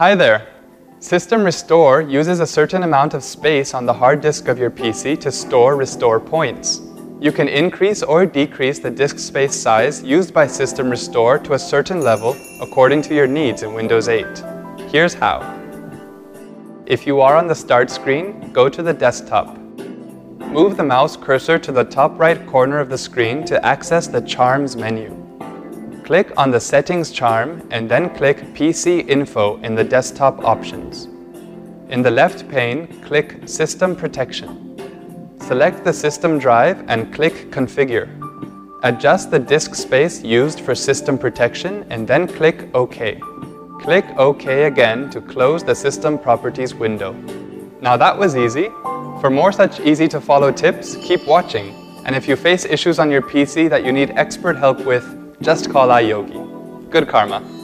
Hi there. System Restore uses a certain amount of space on the hard disk of your PC to store restore points. You can increase or decrease the disk space size used by System Restore to a certain level according to your needs in Windows 8. Here's how. If you are on the Start screen, go to the desktop. Move the mouse cursor to the top right corner of the screen to access the Charms menu. Click on the Settings charm and then click PC Info in the desktop options. In the left pane, click System Protection. Select the system drive and click Configure. Adjust the disk space used for system protection and then click OK. Click OK again to close the System Properties window. Now that was easy. For more such easy-to-follow tips, keep watching. And if you face issues on your PC that you need expert help with, just call iYogi. Good karma.